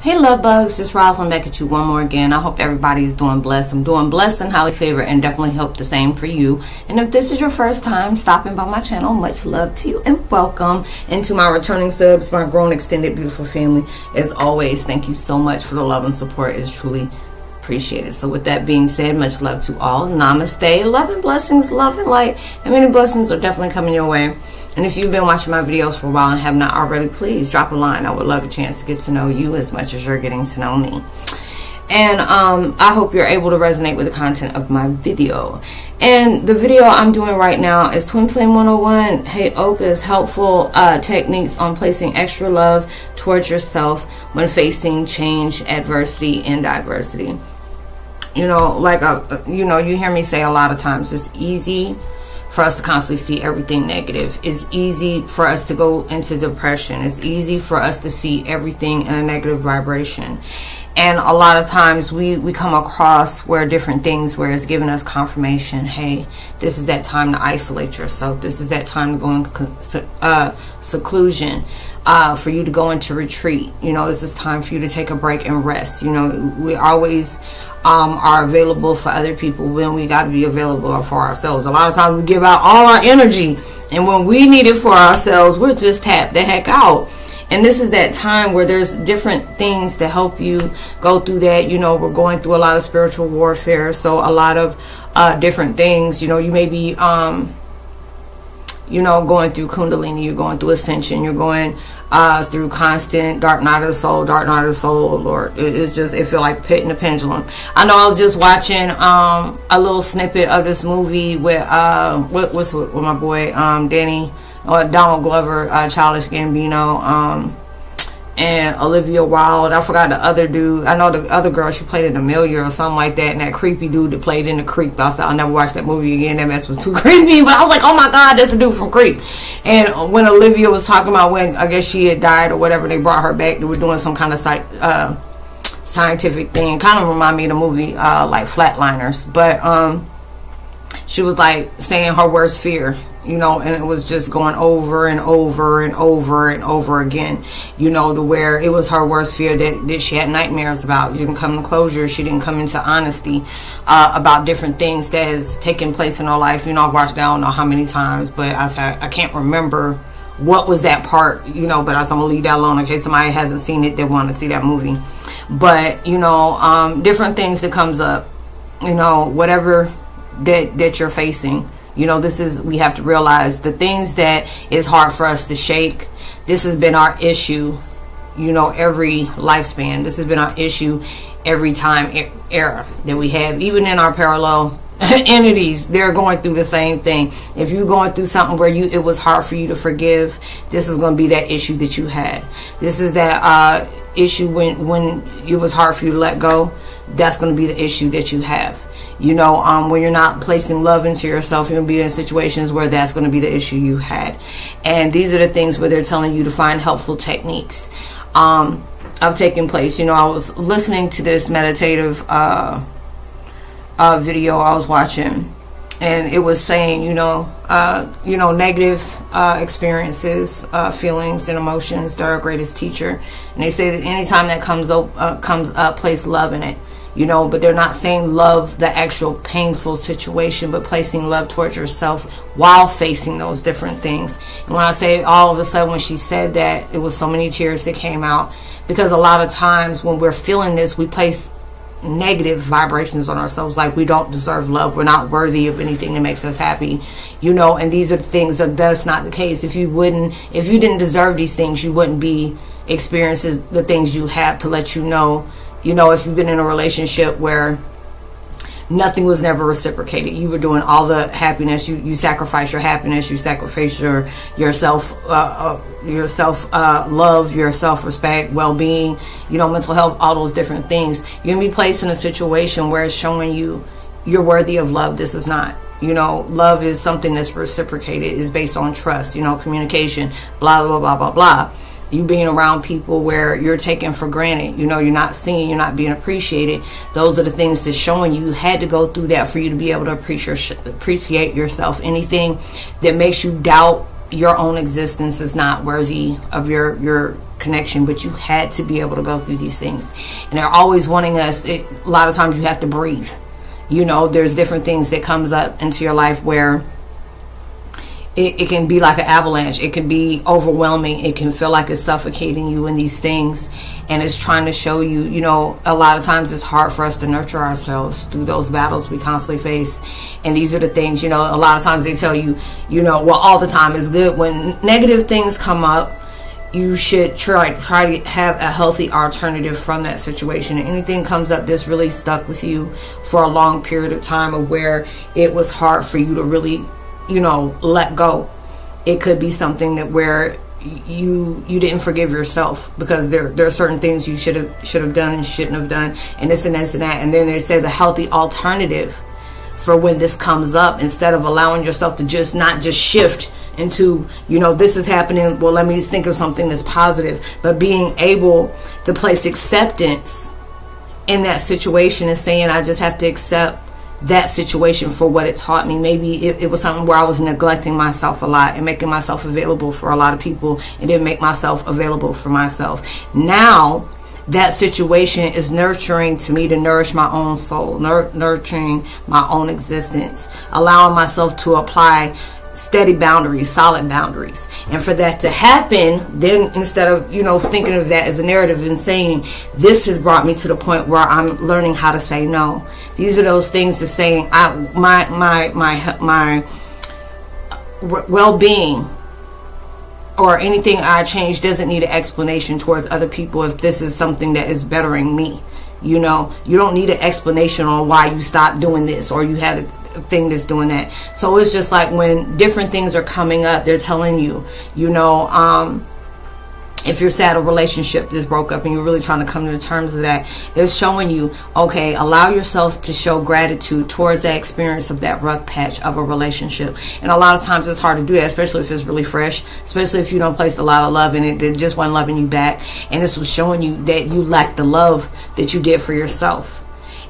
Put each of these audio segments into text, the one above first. Hey love bugs, it's Roslynn back at you one more again. I hope everybody is doing blessed. I'm doing blessed and highly favored, and definitely hope the same for you. And if this is your first time stopping by my channel, much love to you and welcome. And to my returning subs, my grown, extended, beautiful family, as always, thank you so much for the love and support. It's truly appreciated. So with that being said, much love to all. Namaste, love and blessings, love and light, and many blessings are definitely coming your way. And if you've been watching my videos for a while and have not already, please drop a line. I would love a chance to get to know you as much as you're getting to know me. And I hope you're able to resonate with the content of my video. And the video I'm doing right now is Twin Flame 101 Heyokas, helpful techniques on placing extra love towards yourself when facing change, adversity, and diversity. You know, like, you hear me say a lot of times, it's easy for us to constantly see everything negative. It's easy for us to go into depression. It's easy for us to see everything in a negative vibration. And a lot of times we come across where different things where it's giving us confirmation, hey, this is that time to isolate yourself. This is that time to go in seclusion, for you to go into retreat. You know, this is time for you to take a break and rest. You know, we always are available for other people when we got to be available for ourselves. A lot of times we give out all our energy, and when we need it for ourselves, we're just tapped the heck out. And this is that time where there's different things to help you go through that. You know, we're going through a lot of spiritual warfare, so a lot of different things. You know, you may be, you know, going through Kundalini, you're going through ascension, you're going through constant dark night of the soul, or it's just, it feel like pitting the pendulum. I know I was just watching a little snippet of this movie with with my boy Danny. Donald Glover, Childish Gambino, and Olivia Wilde. I forgot the other dude. I know the other girl, she played in Amelia or something like that, and that creepy dude that played in the Creep. I said, I'll never watch that movie again. That mess was too creepy. But I was like, oh my God, that's the dude from Creep. And when Olivia was talking about when, I guess she had died or whatever, they brought her back. They were doing some kind of scientific thing. Kind of remind me of the movie like Flatliners. But she was like saying her worst fear. You know, and it was just going over and over and over and over again, you know, to where it was her worst fear that she had nightmares about. She didn't come to closure. She didn't come into honesty about different things that has taken place in her life. You know, I've watched that I don't know how many times, but I can't remember what was that part, you know, but I'm going to leave that alone in case somebody hasn't seen it. They want to see that movie. But, you know, different things that comes up, you know, whatever that you're facing. You know, this is, we have to realize the things that is hard for us to shake. This has been our issue, you know, every lifespan. This has been our issue every time, era that we have. Even in our parallel entities, they're going through the same thing. If you're going through something where it was hard for you to forgive, this is going to be that issue that you had. This is that issue when it was hard for you to let go. That's going to be the issue that you have. You know, when you're not placing love into yourself, you're going to be in situations where that's going to be the issue you had. And these are the things where they're telling you to find helpful techniques of taking place. You know, I was listening to this meditative video I was watching, and it was saying, you know, negative experiences, feelings, and emotions, they're our greatest teacher. And they say that anytime that comes up, place love in it. You know, but they're not saying love the actual painful situation, but placing love towards yourself while facing those different things. And when I say all of a sudden, when she said that, it was so many tears that came out, because a lot of times when we're feeling this, we place negative vibrations on ourselves, like we don't deserve love, we're not worthy of anything that makes us happy, you know. And these are things that that's not the case. If you didn't deserve these things, you wouldn't be experiencing the things you have, to let you know. You know, if you've been in a relationship where nothing was never reciprocated, you were doing all the happiness, you sacrifice your happiness, you sacrifice your self love, your self-respect, well-being, you know, mental health, all those different things. You're going to be placed in a situation where it's showing you you're worthy of love. This is not. You know, love is something that's reciprocated, is based on trust, you know, communication, blah, blah, blah, blah, blah. You being around people where you're taken for granted, you know, you're not seen, you're not being appreciated. Those are the things that's showing you had to go through that for you to be able to appreciate yourself. Anything that makes you doubt your own existence is not worthy of your connection, but you had to be able to go through these things. And they're always wanting us, a lot of times you have to breathe. You know, there's different things that comes up into your life where it can be like an avalanche. It can be overwhelming. It can feel like it's suffocating you in these things. And it's trying to show you, you know, a lot of times it's hard for us to nurture ourselves through those battles we constantly face. And these are the things, you know, a lot of times they tell you, you know, well, all the time is good. When negative things come up, you should try to have a healthy alternative from that situation. And anything comes up that's really stuck with you for a long period of time or where it was hard for you to really, you know, let go. It could be something that where you didn't forgive yourself, because there are certain things you should have done and shouldn't have done, and this and this and that. And then they say the healthy alternative for when this comes up, instead of allowing yourself to just not just shift into, you know, this is happening, well, let me think of something that's positive, but being able to place acceptance in that situation and saying, I just have to accept that situation for what it taught me. Maybe it was something where I was neglecting myself a lot and making myself available for a lot of people and didn't make myself available for myself. Now that situation is nurturing to me to nourish my own soul, nurturing my own existence, allowing myself to apply steady boundaries, solid boundaries. And for that to happen, then instead of, you know, thinking of that as a narrative and saying, this has brought me to the point where I'm learning how to say no. These are those things that saying, my well-being or anything I change doesn't need an explanation towards other people if this is something that is bettering me. You know, you don't need an explanation on why you stopped doing this or you had a thing that's doing that. So it's just like when different things are coming up, they're telling you, you know, if you're sad, a relationship is broke up and you're really trying to come to terms with that, it's showing you, okay, allow yourself to show gratitude towards that experience of that rough patch of a relationship. And a lot of times it's hard to do that, especially if it's really fresh, especially if you don't place a lot of love in it, they just weren't loving you back. And this was showing you that you lacked the love that you did for yourself.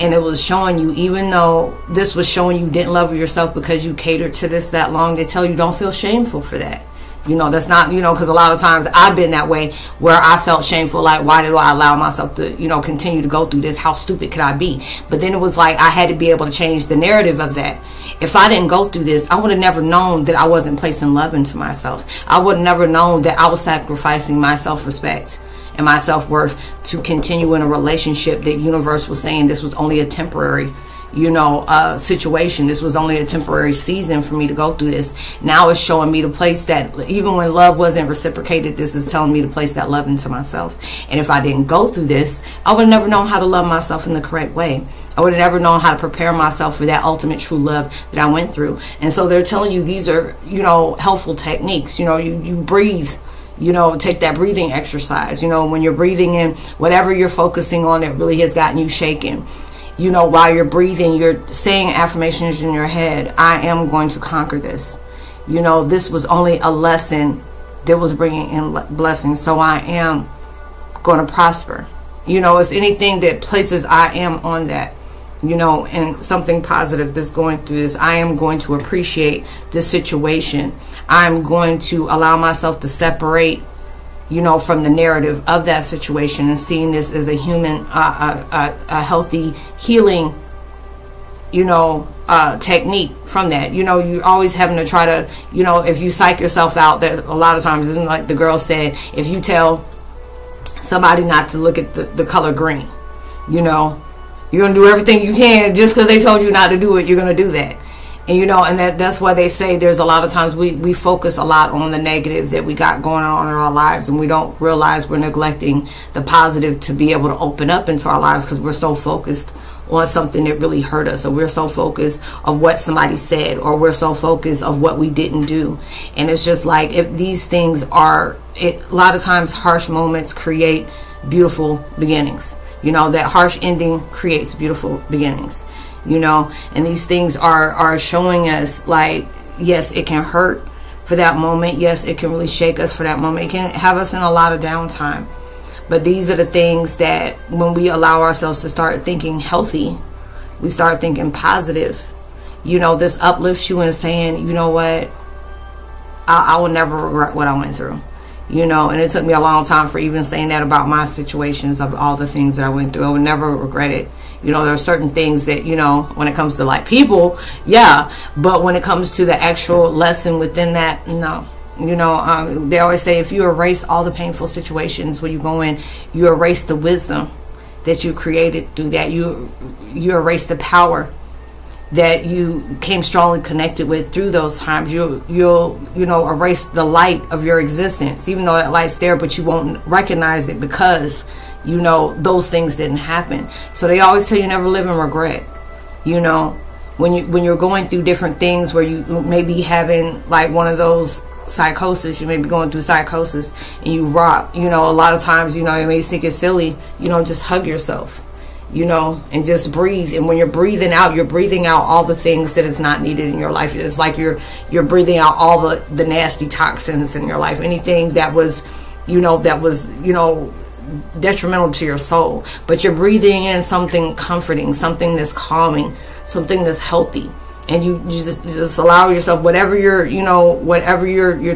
And it was showing you, even though this was showing you didn't love yourself because you catered to this that long, they tell you don't feel shameful for that. You know, that's not, you know, because a lot of times I've been that way where I felt shameful. Like, why did I allow myself to, you know, continue to go through this? How stupid could I be? But then it was like I had to be able to change the narrative of that. If I didn't go through this, I would have never known that I wasn't placing love into myself. I would have never known that I was sacrificing my self-respect and my self-worth to continue in a relationship that universe was saying this was only a temporary, you know, situation. This was only a temporary season for me to go through this. Now it's showing me to place that, even when love wasn't reciprocated, this is telling me to place that love into myself. And if I didn't go through this, I would never know how to love myself in the correct way. I would have never known how to prepare myself for that ultimate true love that I went through. And so they're telling you these are, you know, helpful techniques. You know, you breathe. You know, take that breathing exercise. You know, when you're breathing in, whatever you're focusing on that really has gotten you shaken. You know, while you're breathing, you're saying affirmations in your head. I am going to conquer this. You know, this was only a lesson that was bringing in blessings. So I am going to prosper. You know, it's anything that places I am on that. You know, and something positive that's going through this. I am going to appreciate this situation. I'm going to allow myself to separate, you know, from the narrative of that situation and seeing this as a human, a healthy healing, you know, technique from that. You know, you're always having to try to, you know, if you psych yourself out, that a lot of times, isn't like the girl said, if you tell somebody not to look at the color green, you know, you're going to do everything you can just because they told you not to do it. You're going to do that. And, you know, and that's why they say there's a lot of times we focus a lot on the negative that we got going on in our lives. And we don't realize we're neglecting the positive to be able to open up into our lives because we're so focused on something that really hurt us. Or we're so focused on what somebody said, or we're so focused on what we didn't do. And it's just like, if these things are, a lot of times harsh moments create beautiful beginnings. You know, that harsh ending creates beautiful beginnings, you know, and these things are showing us like, yes, it can hurt for that moment. Yes, it can really shake us for that moment. It can have us in a lot of downtime. But these are the things that when we allow ourselves to start thinking healthy, we start thinking positive, you know, this uplifts you and saying, you know what, I will never regret what I went through. you know, and it took me a long time for even saying that about my situations of all the things that I went through. I would never regret it. You know, there are certain things that, you know, when it comes to like people, yeah, but when it comes to the actual lesson within that, no. You know, they always say if you erase all the painful situations where you go in, you erase the wisdom that you created through that. You erase the power that you came strongly connected with through those times. You'll erase the light of your existence, even though that light's there, but you won't recognize it because, you know, those things didn't happen. So they always tell you never live in regret. You know, when you're going through different things where you may be having like one of those psychosis, you may be going through psychosis and you rock, you know, a lot of times, you know, it may think it's silly, you know, just hug yourself, you know, and just breathe. And when you're breathing out all the things that is not needed in your life. It's like you're breathing out all the nasty toxins in your life, anything that was, you know, detrimental to your soul, but you're breathing in something comforting, something that's calming, something that's healthy. And you just allow yourself, whatever you're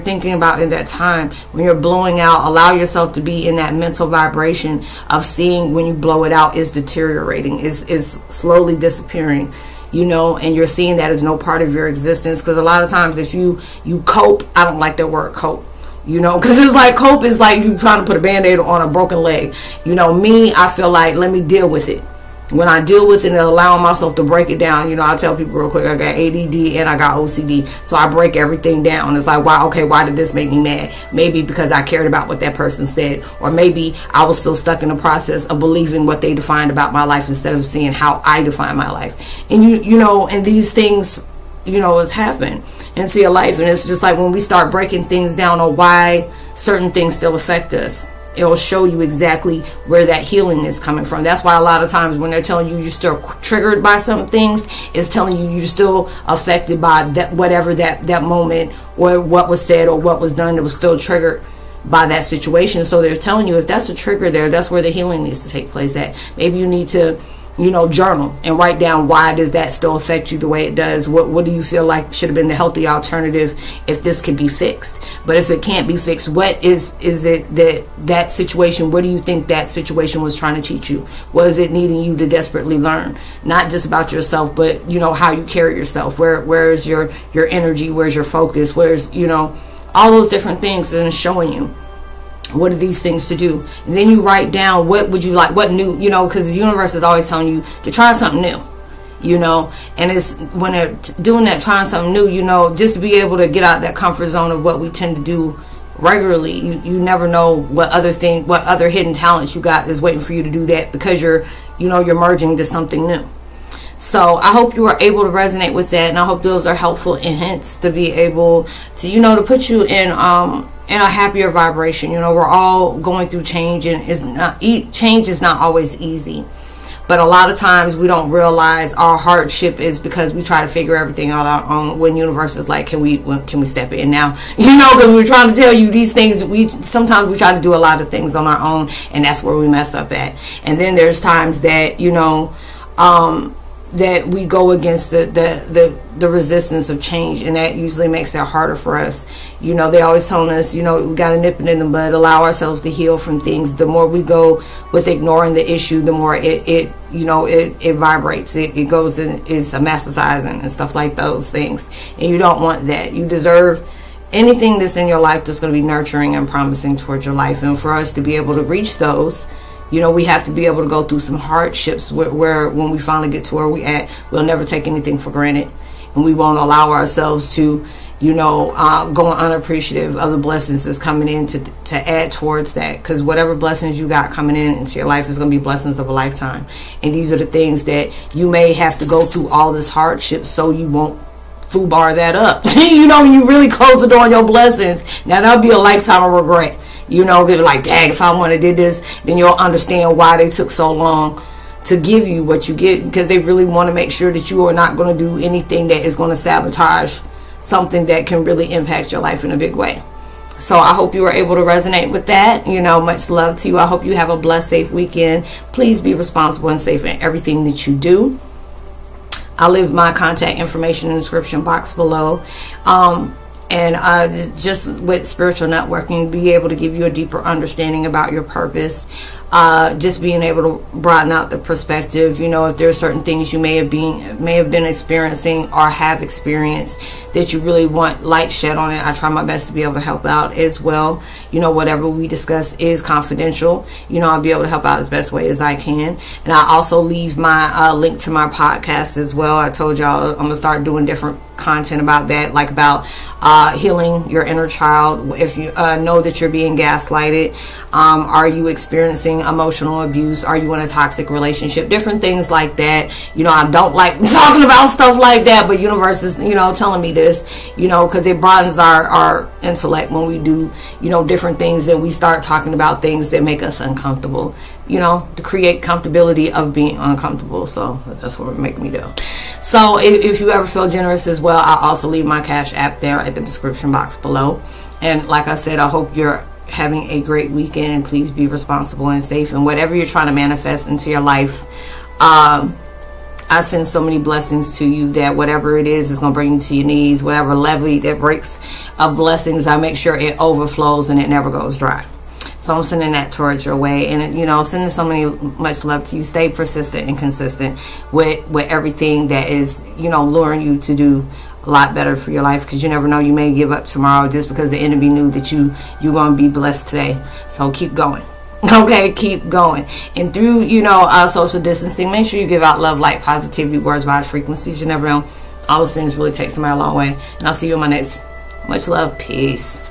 thinking about in that time, when you're blowing out, allow yourself to be in that mental vibration of seeing when you blow it out is deteriorating, is slowly disappearing, you know, and you're seeing that as no part of your existence. Because a lot of times if you cope, I don't like that word cope, you know, because it's like cope is like you trying to put a Band-Aid on a broken leg. You know, me, I feel like let me deal with it. When I deal with it and allowing myself to break it down, you know, I tell people real quick, I got ADD and I got OCD. So I break everything down. It's like, wow, okay, why did this make me mad? Maybe because I cared about what that person said. Or maybe I was still stuck in the process of believing what they defined about my life instead of seeing how I define my life. And, you know, and these things, you know, has happened into your life. And it's just like when we start breaking things down on why certain things still affect us, it will show you exactly where that healing is coming from. That's why a lot of times when they're telling you you're still triggered by some things, it's telling you you're still affected by that, whatever that moment or what was said or what was done that was still triggered by that situation. So they're telling you if that's a trigger there, that's where the healing needs to take place at. Maybe you need to, you know, journal and write down why does that still affect you the way it does. What do you feel like should have been the healthy alternative if this could be fixed? But if it can't be fixed, what is it that situation, what do you think that situation was trying to teach you? Was it needing you to desperately learn, not just about yourself, but you know how you carry yourself, where's your energy, where's your focus, where's, you know, all those different things. And showing you what are these things to do. And then you write down what would you like, what new, you know, because the universe is always telling you to try something new, you know. And it's when they're doing that, trying something new, you know, just to be able to get out of that comfort zone of what we tend to do regularly. You never know what other hidden talents you got is waiting for you to do that, because you're merging to something new. So I hope you were able to resonate with that, and I hope those are helpful and hints to be able to, you know, to put you in a happier vibration. You know, we're all going through change, and change is not always easy. But a lot of times we don't realize our hardship is because we try to figure everything out on our own, when universe is like, can we step in now? You know, because we're trying to tell you these things. Sometimes we try to do a lot of things on our own, and that's where we mess up at. And then there's times that, you know, that we go against the resistance of change, and that usually makes it harder for us. You know, they always telling us, you know, we gotta nip it in the bud, allow ourselves to heal from things. The more we go with ignoring the issue, the more it vibrates. It goes and it's amnesticizing and stuff like those things. And you don't want that. You deserve anything that's in your life that's gonna be nurturing and promising towards your life. And for us to be able to reach those, you know, we have to be able to go through some hardships where when we finally get to where we at, we'll never take anything for granted. And we won't allow ourselves to, you know, go unappreciative of the blessings that's coming in to add towards that. Because whatever blessings you got coming in into your life is going to be blessings of a lifetime. And these are the things that you may have to go through all this hardship so you won't foobar that up. You know, you really close the door on your blessings. Now, that'll be a lifetime of regret. You know, they're like, dang, if I want to do this, then you'll understand why they took so long to give you what you get, because they really want to make sure that you are not going to do anything that is going to sabotage something that can really impact your life in a big way. So I hope you were able to resonate with that. You know, much love to you. I hope you have a blessed, safe weekend. Please be responsible and safe in everything that you do. I'll leave my contact information in the description box below. And just with spiritual networking, be able to give you a deeper understanding about your purpose. Just being able to broaden out the perspective. You know, if there are certain things you may have been experiencing or have experienced that you really want light shed on it, I try my best to be able to help out as well. You know, whatever we discuss is confidential. You know, I'll be able to help out as best way as I can. And I also leave my link to my podcast as well. I told y'all I'm gonna start doing different content about that, like about healing your inner child. If you know that you're being gaslighted, are you experiencing emotional abuse? Are you in a toxic relationship? Different things like that. You know, I don't like talking about stuff like that, but universe is, you know, telling me this, you know, because it broadens our intellect when we do, you know, different things that we start talking about things that make us uncomfortable, you know, to create comfortability of being uncomfortable. So that's what it make me do. So if you ever feel generous as well, I also leave my Cash App there at the description box below. And like I said, I hope you're having a great weekend. Please be responsible and safe, and whatever you're trying to manifest into your life, I send so many blessings to you that whatever it is going to bring you to your knees. Whatever levee that breaks of blessings, I make sure it overflows and it never goes dry. So I'm sending that towards your way, and, you know, sending so much love to you. Stay persistent and consistent with everything that is, you know, luring you to do a lot better for your life, because you never know, you may give up tomorrow just because the enemy knew that you're going to be blessed today. So keep going. Okay, keep going. And through, you know, social distancing, make sure you give out love, light, positivity, words, vibes, frequencies. You never know, all those things really take somebody a long way. And I'll see you in my next. Much love. Peace.